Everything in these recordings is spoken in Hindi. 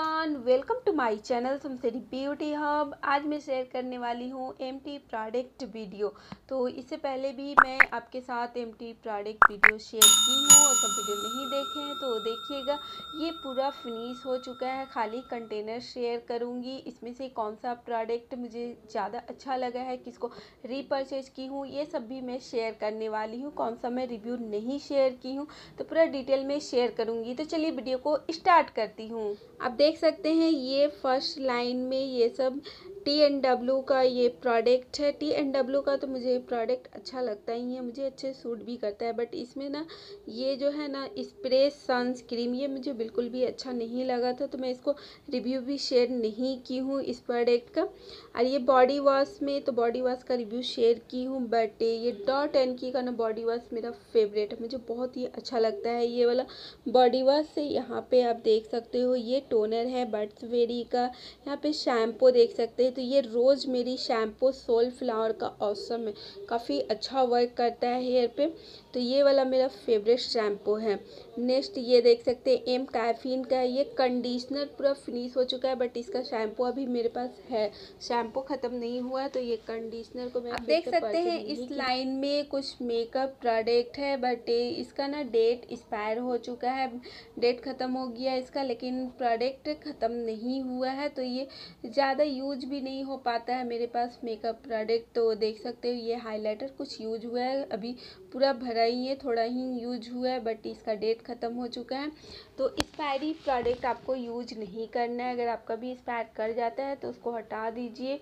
Everyone, welcome to my channel समसेरी beauty hub. आज मैं शेयर करने वाली हूँ एम्प्टी प्रोडक्ट वीडियो। तो इससे पहले भी मैं आपके साथ एम्प्टी प्रोडक्ट वीडियो शेयर की हूँ और सब वीडियो नहीं देखे हैं तो देखिएगा। ये पूरा फिनिश हो चुका है, खाली कंटेनर शेयर करूँगी। इसमें से कौन सा प्रोडक्ट मुझे ज़्यादा अच्छा लगा है, किसको रीपरचेज की हूँ, ये सब भी मैं शेयर करने वाली हूँ। कौन सा मैं रिव्यू नहीं शेयर की हूँ तो पूरा डिटेल में शेयर करूँगी। तो चलिए वीडियो को स्टार्ट करती हूँ। आप देख सकते हैं ये फर्स्ट लाइन में ये सब TNW का ये प्रोडक्ट है। TNW का तो मुझे प्रोडक्ट अच्छा लगता ही है, मुझे अच्छे सूट भी करता है, बट इसमें ना ये जो है ना स्प्रे सनस्क्रीन, ये मुझे बिल्कुल भी अच्छा नहीं लगा था तो मैं इसको रिव्यू भी शेयर नहीं की हूँ इस प्रोडक्ट का। और ये बॉडी वॉश में तो बॉडी वॉश का रिव्यू शेयर की हूँ, बट ये डॉट एंड की का ना बॉडी वॉश मेरा फेवरेट है, मुझे बहुत ही अच्छा लगता है ये वाला बॉडी वॉश। से यहाँ पर आप देख सकते हो ये टोनर है बट्सवेरी का, यहाँ पर शैम्पू देख सकते हैं। तो ये rosemary shampoo soul flower का औसम है, काफ़ी अच्छा वर्क करता है हेयर पे, तो ये वाला मेरा फेवरेट शैम्पू है। नेक्स्ट ये देख सकते हैं MCaffeine का, ये कंडीशनर पूरा फिनिश हो चुका है, बट इसका शैम्पू अभी मेरे पास है, शैम्पू ख़त्म नहीं हुआ, तो ये कंडीशनर को मैं देख सकते हैं। इस लाइन में कुछ मेकअप प्रोडक्ट है, बट इसका ना डेट एक्सपायर हो चुका है, डेट ख़त्म हो गया इसका, लेकिन प्रोडक्ट ख़त्म नहीं हुआ है तो ये ज़्यादा यूज भी नहीं हो पाता है मेरे पास मेकअप प्रोडक्ट। तो देख सकते हो ये हाइलाइटर कुछ यूज हुआ है, अभी पूरा भरा ही है, थोड़ा ही यूज हुआ है, बट इसका डेट ख़त्म हो चुका है। तो एक्सपायरी प्रोडक्ट आपको यूज नहीं करना है, अगर आपका भी एक्सपायर कर जाता है तो उसको हटा दीजिए।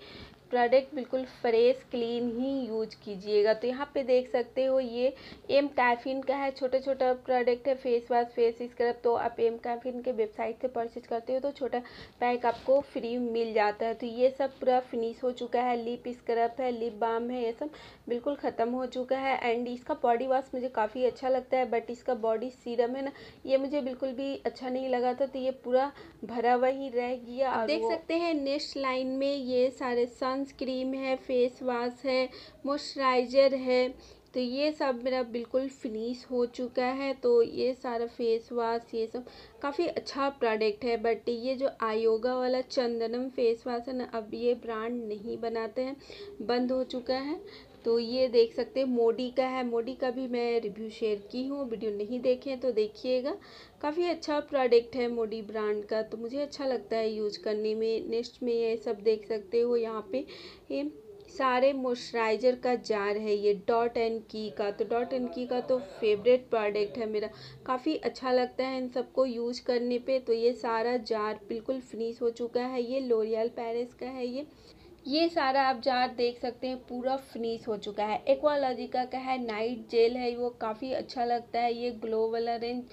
प्रोडक्ट बिल्कुल फ्रेश क्लीन ही यूज कीजिएगा। तो यहाँ पे देख सकते हो ये MCaffeine का है, छोटा छोटा प्रोडक्ट है, फेस वॉश फेस स्क्रब। तो आप MCaffeine के वेबसाइट से परचेज करते हो तो छोटा पैक आपको फ्री मिल जाता है। तो ये सब पूरा फिनिश हो चुका है, लिप स्क्रब है, लिप बाम है, ये सब बिल्कुल ख़त्म हो चुका है। एंड इसका बॉडी वॉश मुझे काफ़ी अच्छा लगता है, बट इसका बॉडी सीरम है ना, ये मुझे बिल्कुल भी अच्छा नहीं लगा था, तो ये पूरा भरा हुआ ही रह गया। आप देख सकते हैं नेक्स्ट लाइन में ये सारे सनस्क्रीन है, फेस वॉश है, मॉइस्चराइज़र है, तो ये सब मेरा बिल्कुल फिनिश हो चुका है। तो ये सारा फेस वॉश ये सब काफ़ी अच्छा प्रोडक्ट है, बट ये जो आयोगा वाला चंदनम फेस वॉश है ना, अब ये ब्रांड नहीं बनाते हैं, बंद हो चुका है। तो ये देख सकते हैं मोडी का है, मोडी का भी मैं रिव्यू शेयर की हूँ, वीडियो नहीं देखे तो देखिएगा, काफ़ी अच्छा प्रोडक्ट है मोडी ब्रांड का, तो मुझे अच्छा लगता है यूज करने में। नेक्स्ट में ये सब देख सकते हो यहाँ पे ये सारे मॉइस्चराइज़र का जार है, ये डॉट एंड की का। तो डॉट एंड की का तो फेवरेट प्रोडक्ट है मेरा, काफ़ी अच्छा लगता है इन सबको यूज करने पे। तो ये सारा जार बिल्कुल फिनिश हो चुका है, ये L'Oreal Paris का है। ये सारा आप जार देख सकते हैं पूरा फिनिश हो चुका है। एक्वालॉजिका का है नाइट जेल है, वो काफ़ी अच्छा लगता है, ये ग्लो वाला रेंज।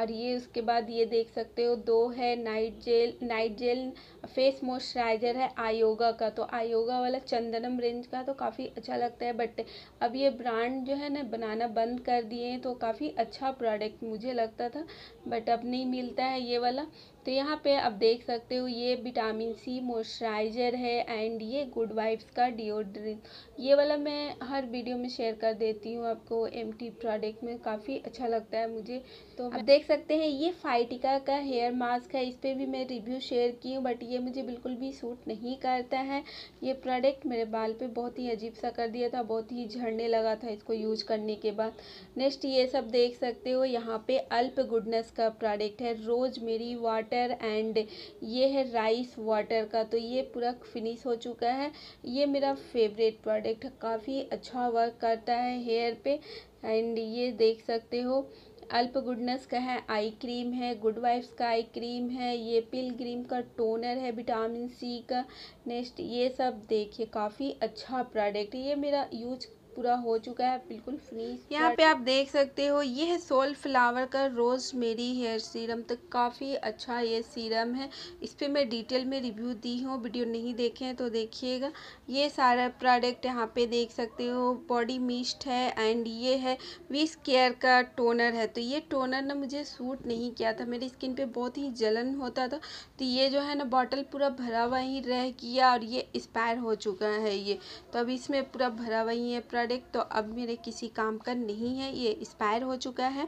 और ये उसके बाद ये देख सकते हो दो है नाइट जेल फेस मॉइस्चराइज़र है आयोगा का। तो आयोगा वाला चंदनम रेंज का तो काफ़ी अच्छा लगता है, बट अब ये ब्रांड जो है ना बनाना बंद कर दिए हैं, तो काफ़ी अच्छा प्रोडक्ट मुझे लगता था, बट अब नहीं मिलता है ये वाला। तो यहाँ पे आप देख सकते हो ये विटामिन C मॉइस्चराइज़र है। एंड ये गुड वाइब्स का डिओड्रेंट, ये वाला मैं हर वीडियो में शेयर कर देती हूँ आपको, एम्प्टी प्रोडक्ट में काफ़ी अच्छा लगता है मुझे। तो आप देख सकते हैं ये Phytica का हेयर मास्क है, इस पर भी मैं रिव्यू शेयर की हूँ, बट ये मुझे बिल्कुल भी सूट नहीं करता है। ये प्रोडक्ट मेरे बाल पे बहुत ही अजीब सा कर दिया था, बहुत ही झड़ने लगा था इसको यूज करने के बाद। नेक्स्ट ये सब देख सकते हो यहाँ पे अल्प गुडनेस का प्रोडक्ट है, रोजमेरी वाटर एंड ये है राइस वाटर का। तो ये पूरा फिनिश हो चुका है, ये मेरा फेवरेट प्रोडक्ट है, काफ़ी अच्छा वर्क करता है हेयर पे। एंड ये देख सकते हो अल्प गुडनेस का है आई क्रीम है, गुड वाइब्स का आई क्रीम है, ये पिल क्रीम का टोनर है विटामिन C का। नेक्स्ट ये सब देखिए, काफ़ी अच्छा प्रोडक्ट, ये मेरा यूज पूरा हो चुका है, बिल्कुल फिनिश। यहाँ पे आप देख सकते हो ये है सोल फ्लावर का रोजमेरी हेयर सीरम, तो काफ़ी अच्छा ये सीरम है, इस पर मैं डिटेल में रिव्यू दी हूँ, वीडियो नहीं देखे हैं तो देखिएगा। ये सारा प्रोडक्ट यहाँ पे देख सकते हो बॉडी मिस्ट है। एंड ये है V Scare का टोनर है, तो ये टोनर ना मुझे सूट नहीं किया था, मेरी स्किन पर बहुत ही जलन होता था, तो ये जो है ना बॉटल पूरा भरा हुआ ही रह गया और ये एक्सपायर हो चुका है ये, तो अब इसमें पूरा भरा हुआ ही है प्रोडक्ट, तो अब मेरे किसी काम का नहीं है, ये एक्सपायर हो चुका है।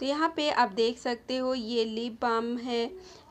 तो यहाँ पे आप देख सकते हो ये लिप बाम है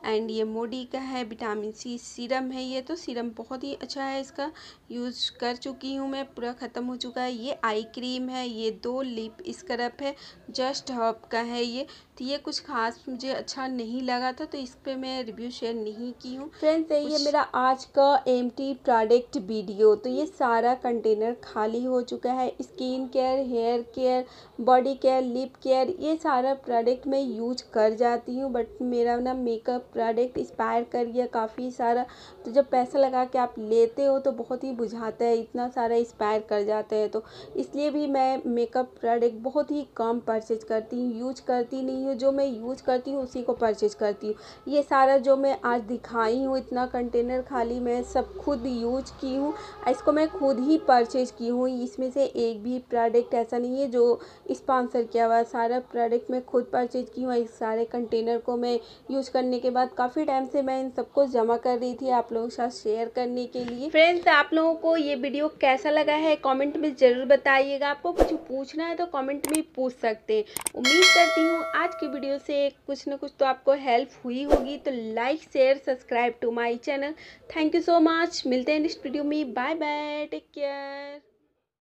एंड ये मोडी का है विटामिन सी सीरम है ये। तो सीरम बहुत ही अच्छा है, इसका यूज़ कर चुकी हूँ मैं, पूरा ख़त्म हो चुका है। ये आई क्रीम है, ये 2 लिप स्क्रब है, जस्ट हब का है ये। तो ये कुछ खास मुझे अच्छा नहीं लगा था तो इस पर मैं रिव्यू शेयर नहीं की हूँ। फ्रेंड्स यही है मेरा आज का एम्प्टी प्रोडक्ट वीडियो। तो ये सारा कंटेनर खाली हो चुका है। Skin care, hair care, body care, lip care, ये सारा प्रोडक्ट मैं यूज कर जाती हूँ, बट मेरा ना मेकअप प्रोडक्ट एक्सपायर कर गया काफ़ी सारा। तो जब पैसा लगा के आप लेते हो तो बहुत ही बुझाता है, इतना सारा एक्सपायर कर जाता है। तो इसलिए भी मैं मेकअप प्रोडक्ट बहुत ही कम परचेज करती हूँ, यूज करती नहीं हूँ। जो मैं यूज करती हूँ उसी को परचेज करती हूँ। ये सारा जो मैं आज दिखाई हूँ, इतना कंटेनर खाली मैं सब खुद यूज की हूँ, इसको मैं खुद ही परचेज की हूँ। इसमें से एक भी प्रोडक्ट ऐसा नहीं है जो स्पॉन्सर किया हुआ, सारा प्रोडक्ट मैं खुद परचेज की हूँ। इस सारे कंटेनर को मैं यूज करने के बाद काफ़ी टाइम से मैं इन सबको जमा कर रही थी आप लोगों के साथ शेयर करने के लिए। फ्रेंड्स आप लोगों को ये वीडियो कैसा लगा है कमेंट में ज़रूर बताइएगा। आपको कुछ पूछना है तो कमेंट में पूछ सकते हैं। उम्मीद करती हूँ आज की वीडियो से कुछ ना कुछ तो आपको हेल्प हुई होगी। तो like, share, subscribe to my channel. Thank you so much. मिलते हैं नेक्स्ट वीडियो में। Bye bye, take care.